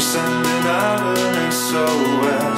sending out an SOS.